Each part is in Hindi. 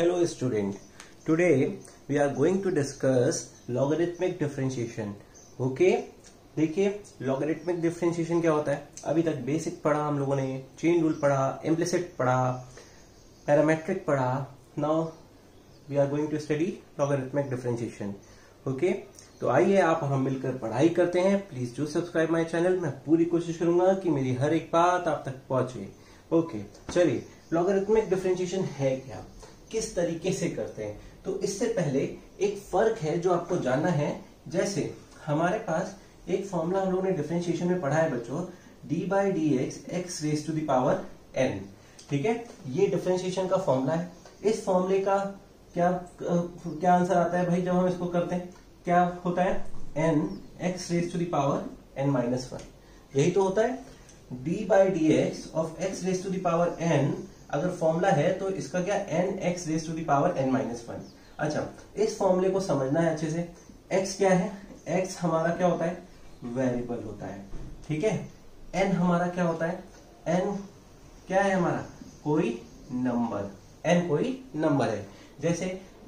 Hello student, today we are going to discuss logarithmic differentiation. Okay, देखिए logarithmic differentiation क्या होता है. अभी तक basic पढ़ा हम लोगों ने, chain rule पढ़ा, implicit पढ़ा, parametric पढ़ा. Now we are going to study logarithmic differentiation. Okay, तो आइए आप हम मिलकर पढ़ाई करते हैं. Please do subscribe my channel. मैं पूरी कोशिश करूंगा कि मेरी हर एक बात आप तक पहुंचे. ओके चलिए, लॉगरिथमिक डिफरेंशिएशन है क्या, किस तरीके से करते हैं. तो इससे पहले एक फर्क है जो आपको जानना है. जैसे हमारे पास एक फॉर्मूला हम लोगों ने डिफरेंशिएशन में पढ़ा है बच्चों, d by d x x raise to the power n. ठीक है, ये डिफरेंशिएशन का फॉर्मूला है. इस फॉर्मूले का क्या आंसर आता है भाई जब हम इसको करते हैं, क्या होता है, n x raise to the power n minus one. यही तो होता है d by d x of x raise to the power n. अगर फॉर्मूला है तो इसका क्या, n x raise to the power n minus one. अच्छा, इस फॉर्मूले को समझना है अच्छे से. एक्स क्या है, एक्स हमारा क्या होता है, वेरिएबल होता है. ठीक है, एन हमारा क्या होता है, एन क्या है हमारा, कोई नंबर. एन कोई नंबर है. जैसे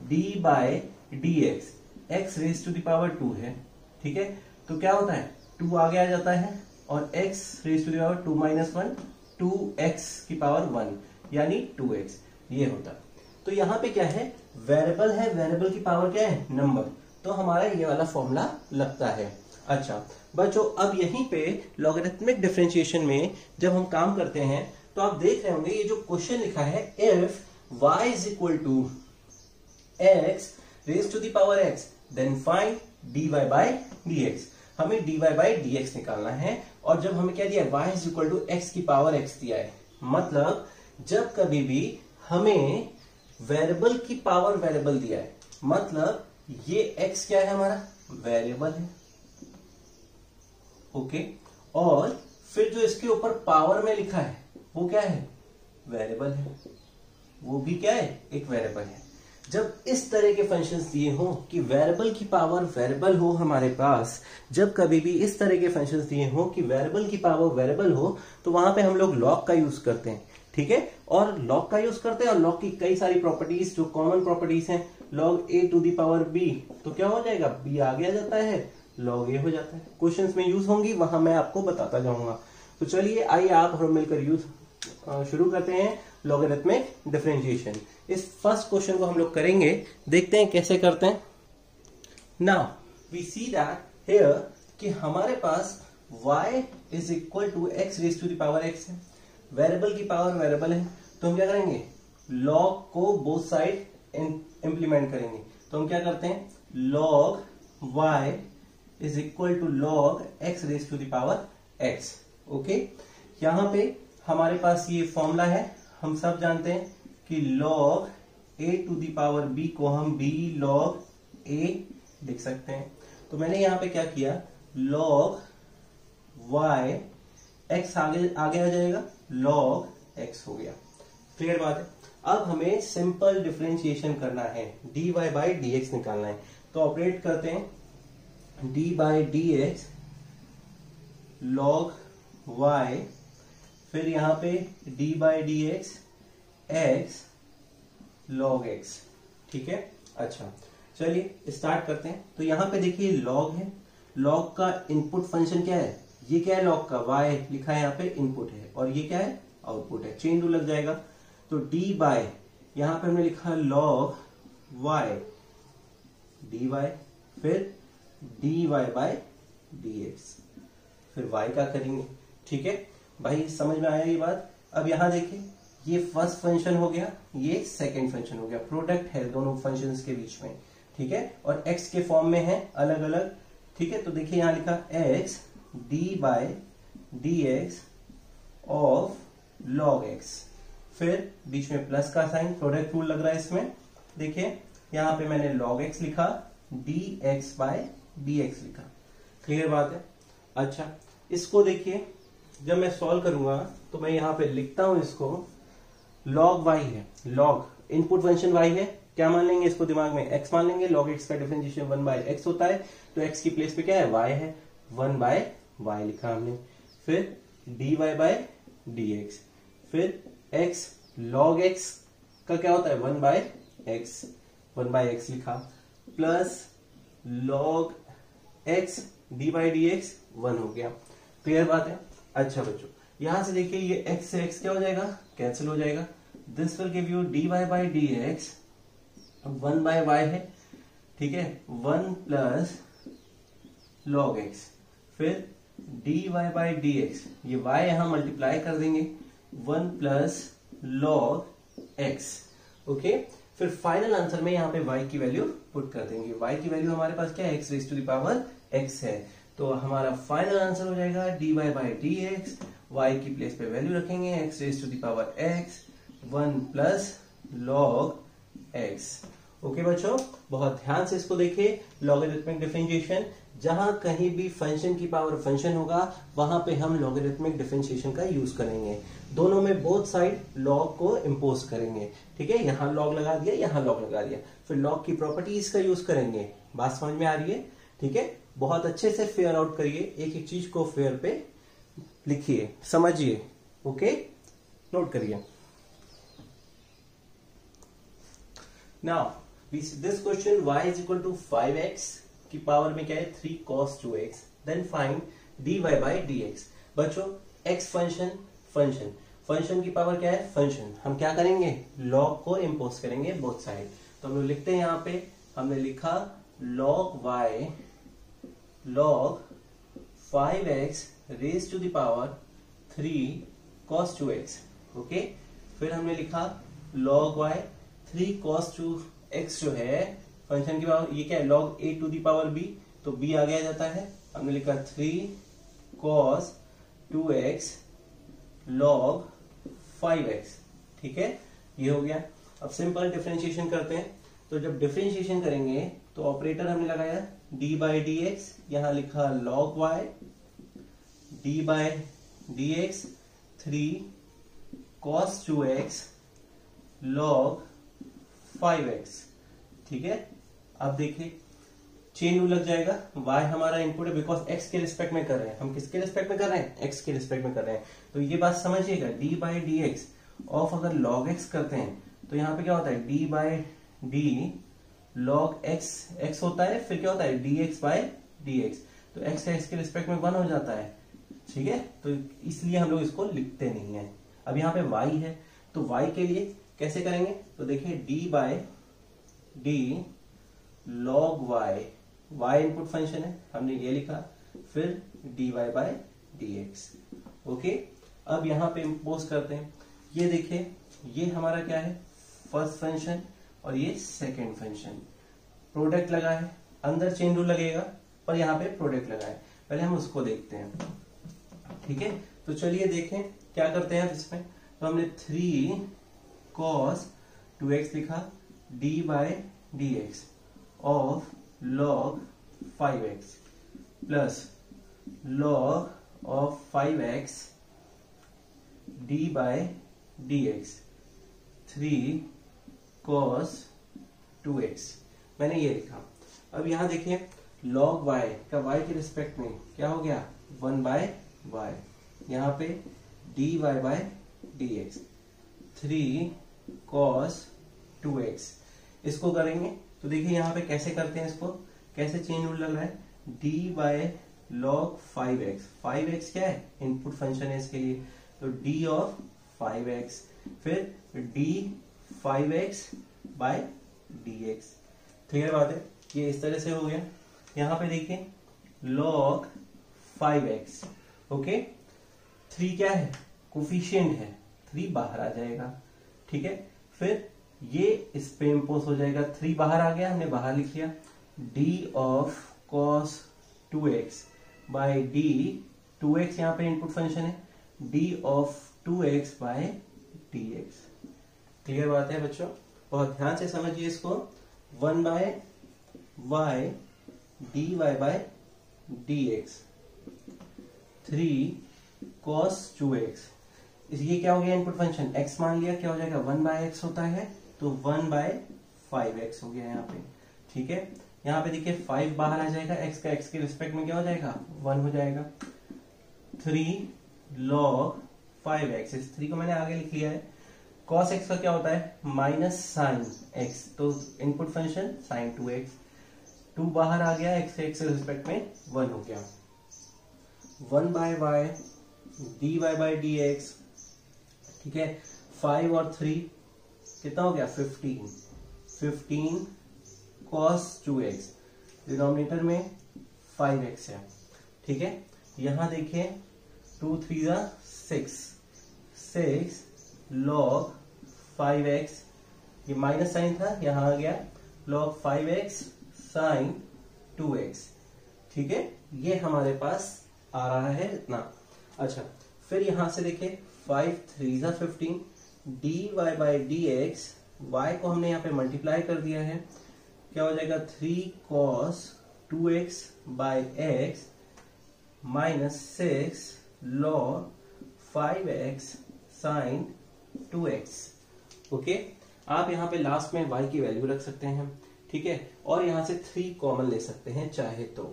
d by d x x raise to the power two है. ठीक है, तो क्या होता है, टू आगे आ जाता है और x raise to the power two minus one, two x की पावर वन यानी 2x. ये होता, तो यहाँ पे क्या है, वेरिएबल है, वेरिएबल की पावर क्या है, नंबर. तो हमारा ये वाला फॉर्मूला लगता है. अच्छा बच्चों, अब यहीं पे लॉगरिथमिक डिफरेंशिएशन में जब हम काम करते हैं तो आप देख रहे होंगे ये जो क्वेश्चन लिखा है, if y is equal to x raise to the power x then find dy by dx. हमें dy बाई dx निकालना है. और जब हमें क्या दिया है, y is equal to x की पावर एक्स दिया है. मतलब जब कभी भी हमें वेरिएबल की पावर वेरिएबल दिया है, मतलब ये x क्या है हमारा, वेरिएबल है. ओके, और फिर जो इसके ऊपर पावर में लिखा है वो क्या है, वेरिएबल है, वो भी क्या है, एक वेरिएबल है. जब इस तरह के फंक्शंस दिए हों कि वेरिएबल की पावर वेरिएबल हो हमारे पास, जब कभी भी इस तरह के फंक्शंस दिए हों कि वेरिएबल की पावर वेरिएबल हो, तो वहां पे हम लोग लॉग का यूज करते हैं. ठीक है, और लॉग का यूज करते हैं और लॉग की कई सारी प्रॉपर्टीज जो कॉमन प्रॉपर्टीज हैं. Log a to the power b, तो क्या हो जाएगा, बी आगे आ जाता है, लॉग ए हो जाता है. क्वेश्चन में यूज होंगी, वहां मैं आपको बताता जाऊंगा. तो चलिए आइए आप हम मिलकर यूज शुरू करते हैं लॉगरिथमिक डिफरेंशिएशन. इस फर्स्ट क्वेश्चन को हम लोग करेंगे, देखते हैं कैसे करते हैं. Now we see that here कि हमारे पास y is equal to x raise to the power x है, वेरिएबल की पावर वेरिएबल है. तो हम क्या करेंगे, लॉग को बोथ साइड इंप्लीमेंट करेंगे. तो हम क्या करते हैं, log y is equal to log x raise to the power x. Okay, यहां पे हमारे पास ये फॉर्मूला है, हम सब जानते हैं कि log a to the power b को हम b log a लिख सकते हैं. तो मैंने यहाँ पे क्या किया, log y x आगे आ जाएगा, log x हो गया. क्लियर बात है. अब हमें सिंपल डिफरेंशिएशन करना है, dy बाई dx निकालना है. तो ऑपरेट करते हैं, d by dx log y, फिर यहाँ पे d by d x x log x. ठीक है, अच्छा चलिए स्टार्ट करते हैं. तो यहाँ पे देखिए लॉग है, लॉग का इनपुट फंक्शन क्या है, ये क्या है, लॉग का y लिखा है यहाँ पे, इनपुट है, और ये क्या है, आउटपुट है. चेन रूल लग जाएगा. तो d बाय, यहाँ पे हमने लिखा लॉग y डी वाई, फिर dy बाय dx, फिर y का करेंगे. ठीक है भाई, समझ में आया ये बात. अब यहाँ देखिए, ये फर्स्ट फंक्शन हो गया, ये सेकंड फंक्शन हो गया, प्रोडक्ट है दोनों फंक्शंस के बीच में. ठीक है, और x के फॉर्म में है अलग अलग. ठीक है, तो देखिए यहाँ लिखा x d by d x of log x, फिर बीच में प्लस का साइन, प्रोडक्ट रूल लग रहा है इसमें. देखिए यहाँ पे मैंने log x लिखा, dx बाय dx लिखा. क्लियर बात है. अच्छा, इसको देखिए जब मैं सॉल्व करूंगा तो मैं यहाँ पे लिखता हूं इसको, log y है, log इनपुट फंक्शन y है, क्या मान लेंगे इसको, दिमाग में x मान लेंगे. log x का डिफरेंशिएशन 1 बाय x होता है, तो x की प्लेस पे क्या है, y है, 1 बाय y लिखा हमने. फिर dy बाय dx, फिर x log x का क्या होता है, 1 बाय एक्स 1/x लिखा plus log x d by d x 1 हो गया। क्लियर बात है। अच्छा बच्चों यहां से देखिए ये x से x क्या हो जाएगा कैंसिल हो जाएगा। This will give you d y by d x 1/y है ठीक है 1 प्लस लॉग x फिर d y by d x ये y यहां मल्टीप्लाई कर देंगे 1 प्लस लॉग x ओके। फिर फाइनल आंसर में यहाँ पे y की वैल्यू पुट कर देंगे। y की वैल्यू हमारे पास क्या है x raise to the power x है तो हमारा फाइनल आंसर हो जाएगा dy by d x y की प्लेस पे वैल्यू रखेंगे x raise to the power x 1 plus log x। Okay बच्चों बहुत ध्यान से इसको देखिए। लॉगरिथमिक डिफरेंशिएशन जहां कहीं भी फंक्शन की पावर फंक्शन होगा वहां पे हम लॉगरिथमिक डिफरेंशिएशन का यूज करेंगे। दोनों में बोथ साइड लॉग को इम्पोज करेंगे ठीक है यहाँ लॉग लगा दिया यहाँ लॉग लगा दिया फिर लॉग की प्रॉपर्टीज का यूज करेंगे। बात समझ में आ रही है ठीक है। बहुत अच्छे से फेयर आउट करिए एक एक चीज को फेयर पे लिखिए समझिए ओके नोट करिए। Now this question y is equal to 5x की पावर में क्या है 3 cos 2x then find dy by dx। बच्चों x फंक्शन फंक्शन फंक्शन की पावर क्या है फंक्शन हम क्या करेंगे लॉग को इम्पोज करेंगे बोथ साइड तो हम लोग लिखते हैं यहाँ पे हमने लिखा log y log 5x raise to the power 3 cos 2x okay. फिर हमने लिखा log y 3 cos 2x जो है फंक्शन की पावर ये क्या है log a to the power b तो b आ गया जाता है हमने लिखा 3 cos 2x log 5x ठीक है ये हो गया। अब सिंपल डिफरेंशिएशन करते हैं तो जब डिफरेंशिएशन करेंगे तो ऑपरेटर हमने लगाया d बाई डी एक्स यहां लिखा log y d by d x 3 cos 2x log 5x ठीक है। अब देखिए चेन रूल लग जाएगा y हमारा इनपुट है बिकॉज x के रिस्पेक्ट में कर रहे हैं हम किसके रिस्पेक्ट में कर रहे हैं x के रिस्पेक्ट में कर रहे हैं तो ये बात समझिएगा d by d x of अगर log x करते हैं तो यहाँ पे क्या होता है d by d log x x होता है फिर क्या होता है dx बाई डी एक्स तो x से x के रिस्पेक्ट में 1 हो जाता है ठीक है तो इसलिए हम लोग इसको लिखते नहीं है। अब यहाँ पे y है तो y के लिए कैसे करेंगे तो देखिए d by d log y y input function है हमने ये लिखा फिर dy बाय dx ओके। अब यहाँ पे इम्पोज करते हैं ये देखिए ये हमारा क्या है फर्स्ट फंक्शन और ये सेकंड फंक्शन प्रोडक्ट लगा है अंदर चेन रूल लगेगा पर यहाँ पे प्रोडक्ट लगा है पहले हम उसको देखते हैं ठीक है। तो चलिए देखें क्या करते हैं इसमें तो हमने 3 cos 2x लिखा d by d x of log 5x plus log of 5x d by d x 3 cos 2x मैंने ये लिखा। अब यहाँ देखिए log y का y के रिस्पेक्ट में क्या हो गया 1/y यहाँ पे dy by d x 3 cos 2x इसको करेंगे तो देखिए यहाँ पे कैसे करते हैं इसको कैसे चेन रूल लग रहा है d bye log 5x 5x क्या है इनपुट फंक्शन है इसके लिए तो d ऑफ 5x फिर d 5x bye dx। Clear बात है ये इस तरह से हो गया। यहाँ पे देखिए log 5x ओके 3 क्या है कोफिशिएंट है 3 बाहर आ जाएगा ठीक है फिर ये इस पे इम्पोज हो जाएगा 3 बाहर आ गया हमने बाहर लिख लिया d of cos 2x by d 2x यहाँ पे इनपुट फंक्शन है d of 2x by dx। Clear बात है बच्चों बहुत ध्यान से समझिए इसको 1/y dy by dx 3 cos 2x ये क्या हो गया इनपुट फंक्शन x मान लिया क्या हो जाएगा 1/x होता है तो 1/5x हो गया यहाँ पे ठीक है। यहाँ पे देखिए 5 बाहर आ जाएगा x का x के रिस्पेक्ट में क्या हो जाएगा 1 हो जाएगा 3 log 5x इस 3 को मैंने आगे लिख लिया है कॉस एक्स का क्या होता है माइनस साइन एक्स, तो input function sine two x, two बाहर आ गया एक्स एक्स के रिस्पेक्ट में वन हो गया, one by y d y by d x, ठीक है, फाइव और थ्री कितना हो गया 15, 15 कॉस 2x, डिनोमिनेटर में 5x है, ठीक है। यहां देखिए 2 3 का 6, 6 log 5x, ये माइनस साइन था यहां आ गया log 5x साइन 2x, ठीक है, ये हमारे पास आ रहा है इतना। अच्छा फिर यहां से देखिए 5 3 का 15, d y by d x, y को हमने यहाँ पे मल्टीप्लाई कर दिया है, क्या हो जाएगा 3 cos 2x by x minus 6 log 5x sine 2x, okay. आप यहाँ पे लास्ट में y की वैल्यू रख सकते हैं, ठीक है, और यहाँ से 3 कॉमन ले सकते हैं चाहे तो,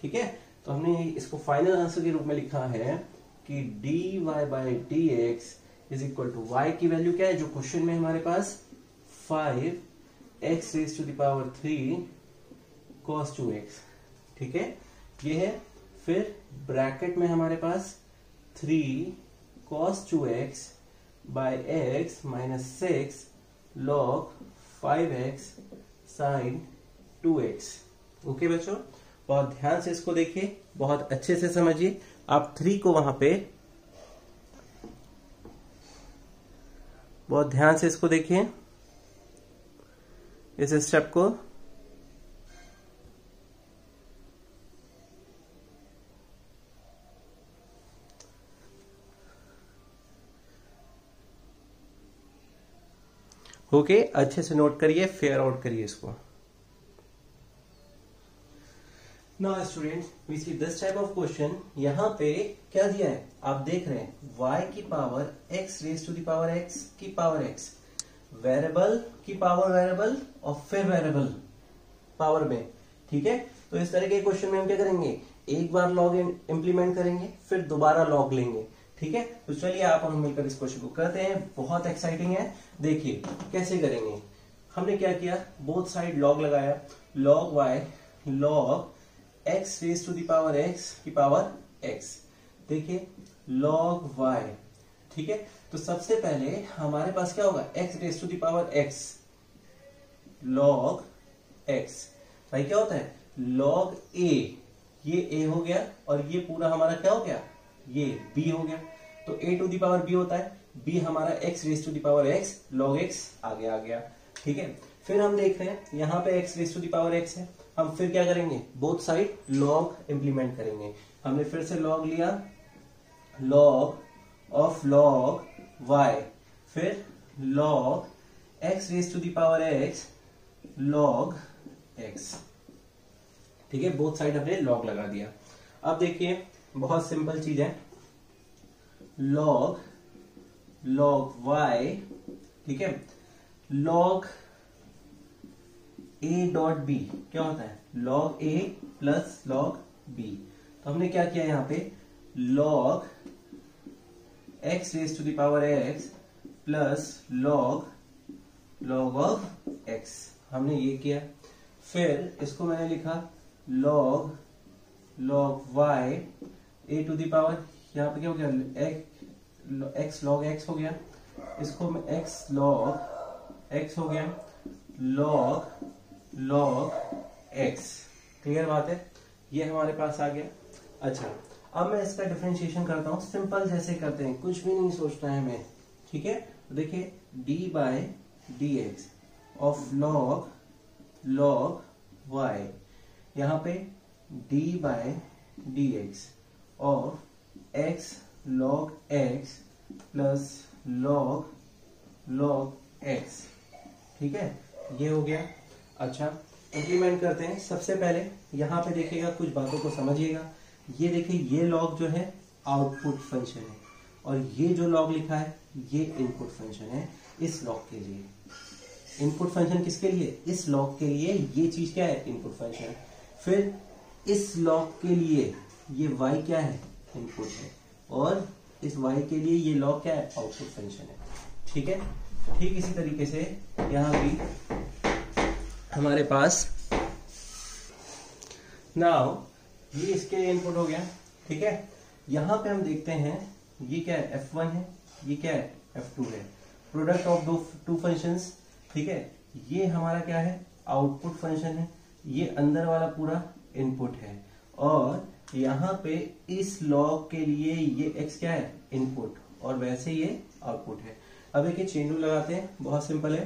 ठीक है। तो हमने इसको फाइनल आंसर के रूप में लिखा है कि d y by d x is equal to y की वैल्यू क्या है जो क्वेश्चन में हमारे पास 5 x raised to the power 3 cos 2x, ठीक है, ये है। फिर ब्रैकेट में हमारे पास 3 cos 2x by x minus 6 log 5x sine 2x, okay बच्चों, बहुत ध्यान से इसको देखिए, बहुत अच्छे से समझिए। आप 3 को वहां पे बहुत ध्यान से इसको देखिए, इस स्टेप को, ओके, अच्छे से नोट करिए, फेयर आउट करिए इसको। Now students we see this type of question, यहाँ पे क्या दिया है आप देख रहे हैं, y की power x raise to the power x की पावर x, वेरिएबल की पावर वेरिएबल और फिर वेरिएबल पावर में, ठीक है। तो इस तरह के क्वेश्चन में हम क्या करेंगे, एक बार लॉग इंप्लीमेंट करेंगे फिर दोबारा लॉग लेंगे, ठीक है। तो चलिए आप हम मिलकर इस क्वेश्चन को करते हैं, बहुत एक्साइटिंग है, देखिए कैसे करेंगे। हमने क्या किया, बोथ साइड लॉग लगाया, log y log x raise to the power x की पावर x, देखिए log y, ठीक है। तो सबसे पहले हमारे पास क्या होगा x raise to the power x log x, भाई क्या होता है log a, ये a हो गया और ये पूरा हमारा क्या हो गया ये b हो गया, तो a to the power b होता है, b हमारा x raise to the power x log x आगे आ गया, ठीक है। फिर हम देख रहे हैं यहाँ पे x raise to the power x है, हम फिर क्या करेंगे बोथ साइड लॉग इंप्लीमेंट करेंगे। हमने फिर से लॉग लिया, लॉग ऑफ लॉग वाई, फिर log x raise to the power x log x, ठीक है, बोथ साइड हमने लॉग लगा दिया। अब देखिए बहुत सिंपल चीज है, लॉग लॉग y, ठीक है, लॉग a डॉट बी क्या होता है log a plus log b, तो हमने क्या किया यहाँ पे log x raise to the power x plus log log of x, हमने ये किया। फिर इसको मैंने लिखा log log y a to the power, यहाँ पे क्या हो गया x log x हो गया, इसको मैं x log x हो गया log log x, क्लियर बात है, ये हमारे पास आ गया। अच्छा अब मैं इसका डिफरेंशिएशन करता हूँ, सिंपल जैसे करते हैं, कुछ भी नहीं सोचना है हमें, ठीक है। देखिए d by d x of log log y, यहाँ पे d by d x of x log x plus log log x, ठीक है, ये हो गया। अच्छा इम्प्लीमेंट करते हैं, सबसे पहले यहाँ पे देखिएगा कुछ बातों को समझिएगा, ये देखिए ये लॉग जो है आउटपुट फंक्शन है और ये जो लॉग लिखा है ये इनपुट फंक्शन है इस लॉग के लिए। इनपुट फंक्शन किसके लिए, इस लॉग के लिए, ये चीज क्या है इनपुट फंक्शन। फिर इस लॉग के लिए ये वाई क्या है इनपुट है और इस वाई के लिए ये लॉग क्या है आउटपुट फंक्शन है, ठीक है। ठीक इसी तरीके से यहाँ भी हमारे पास नाउ ये इसके इनपुट हो गया। ठीक है, यहाँ पे हम देखते हैं ये क्या है, F1 है, ये क्या है, F2 है, प्रोडक्ट ऑफ दो टू फंक्शंस। ठीक है, ये हमारा क्या है, आउटपुट फंक्शन है, ये अंदर वाला पूरा इनपुट है, और यहाँ पे इस लॉग के लिए ये x क्या है, इनपुट, और वैसे ये आउटपुट है। अब एक चेन रूल लगाते हैं, बहुत सिंपल है,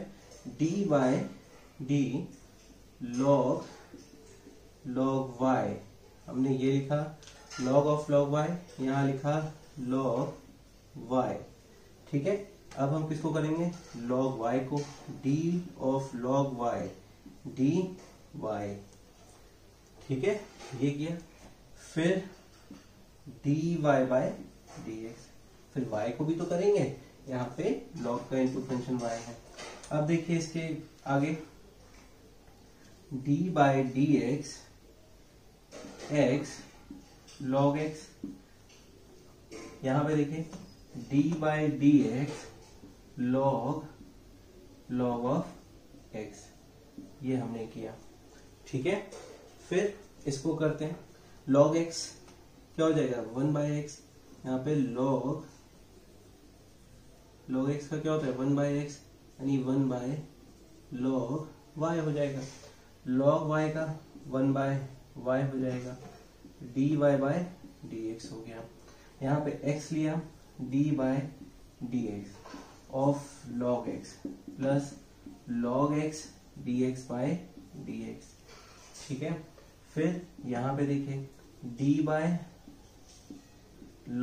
d by d log log y, हमने ये लिखा लॉग ऑफ लॉग वाई, यहाँ लिखा लॉग वाई। ठीक है, अब हम किसको करेंगे, लॉग वाई को, d of log y d y. ठीक है, ये किया, फिर d y by d x, फिर वाई को भी तो करेंगे, यहाँ पे लॉग का इनपुट फंक्शन वाई है। अब देखिए इसके आगे d by d x x log x, यहाँ पे देखिए d by d x log log of x, ये हमने किया। ठीक है, फिर इसको करते हैं log x क्या हो जाएगा, 1 बाई एक्स, यहाँ पे log log x का क्या होता है, 1 बाई एक्स, यानी 1 बाय log y हो जाएगा, log y का 1 बाय y हो जाएगा, dy बाय dx हो गया। यहाँ पे x लिया, d by dx of log x plus log x dx by dx। ठीक है, फिर यहाँ पे देखिए d bye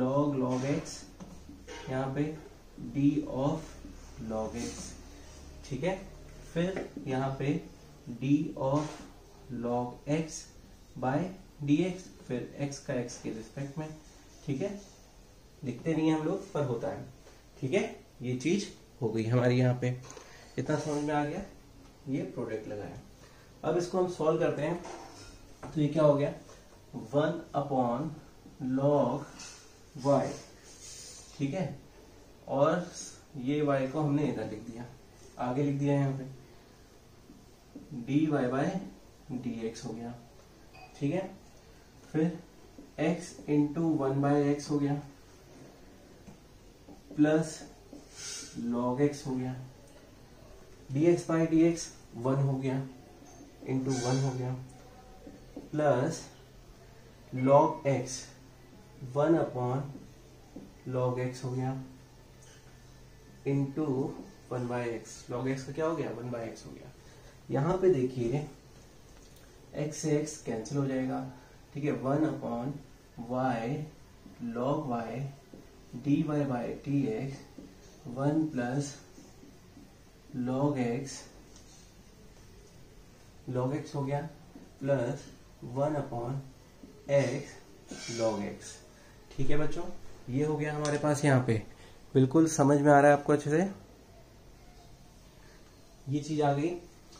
log log x, यहाँ पे d ऑफ log x। ठीक है, फिर यहाँ पे d of log x by dx, फिर x का x के रिस्पेक्ट में। ठीक है, लिखते नहीं है हम लोग पर होता है। ठीक है, ये चीज हो गई हमारी, यहाँ पे इतना समझ में आ गया, ये प्रोडक्ट लगाया। अब इसको हम सॉल्व करते हैं, तो ये क्या हो गया, 1 अपॉन लॉग वाई। ठीक है, और ये वाई को हमने इधर लिख दिया, आगे लिख दिया यहाँ पे d y by d x हो गया। ठीक है, फिर एक्स इंटू 1 बाय एक्स हो गया प्लस लॉग एक्स हो गया, d x by d x 1 हो गया इंटू 1 हो गया plus log x 1 upon log x हो गया into 1 by x, log x का क्या हो गया, 1 बाई एक्स हो गया। यहाँ पे देखिए x से x कैंसिल हो जाएगा। ठीक है, 1 upon y log y dy by d x 1 plus log x हो गया plus 1 upon x log x. ठीक है बच्चों, ये हो गया हमारे पास, यहाँ पे बिल्कुल समझ में आ रहा है आपको अच्छे से, ये चीज आ गई।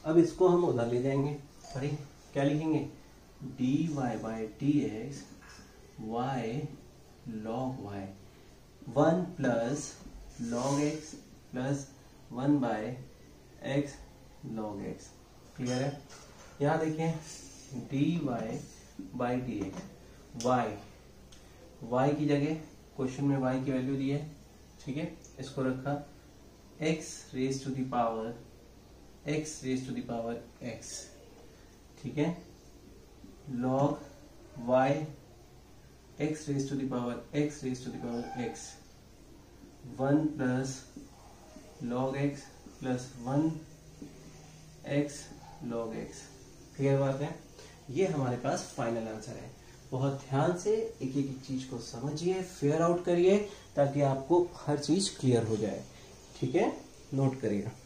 अब इसको हम उधर ले जाएंगे, सॉरी क्या लिखेंगे, d y by d x y log y 1 plus log x plus 1 by x log x. Clear है, यहाँ देखिए d y by d x y, y की जगह क्वेश्चन में वाई की वैल्यू दी है। ठीक है, इसको रखा x raise to the power x raise to the power x. ठीक है, log y x raise to the power x raise to the power x 1 plus log x plus 1 x log x. Clear बात है, ये हमारे पास फाइनल आंसर है। बहुत ध्यान से एक एक चीज को समझिए, फिगर आउट करिए, ताकि आपको हर चीज क्लियर हो जाए। ठीक है, नोट करिए।